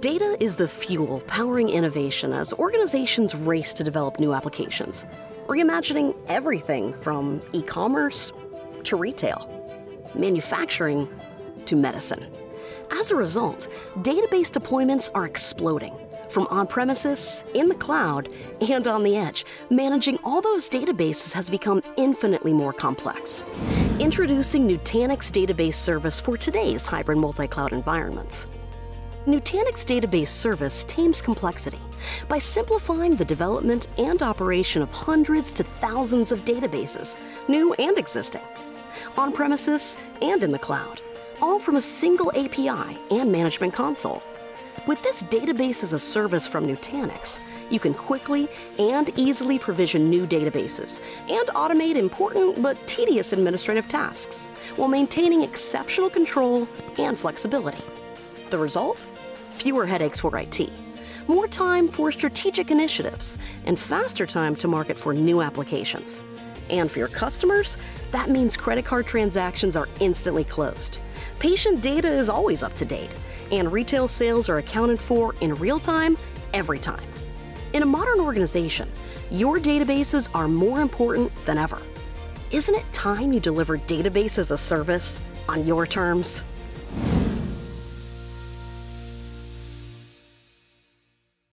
Data is the fuel powering innovation as organizations race to develop new applications, reimagining everything from e-commerce to retail, manufacturing to medicine. As a result, database deployments are exploding, from on-premises, in the cloud, and on the edge. Managing all those databases has become infinitely more complex. Introducing Nutanix Database Service for today's hybrid multi-cloud environments. Nutanix Database Service tames complexity by simplifying the development and operation of hundreds to thousands of databases, new and existing, on-premises and in the cloud, all from a single API and management console. With this database as a service from Nutanix, you can quickly and easily provision new databases and automate important but tedious administrative tasks while maintaining exceptional control and flexibility. The result? Fewer headaches for IT, more time for strategic initiatives, and faster time to market for new applications. And for your customers, that means credit card transactions are instantly closed. Patient data is always up to date, and retail sales are accounted for in real time, every time. In a modern organization, your databases are more important than ever. Isn't it time you deliver database as a service on your terms?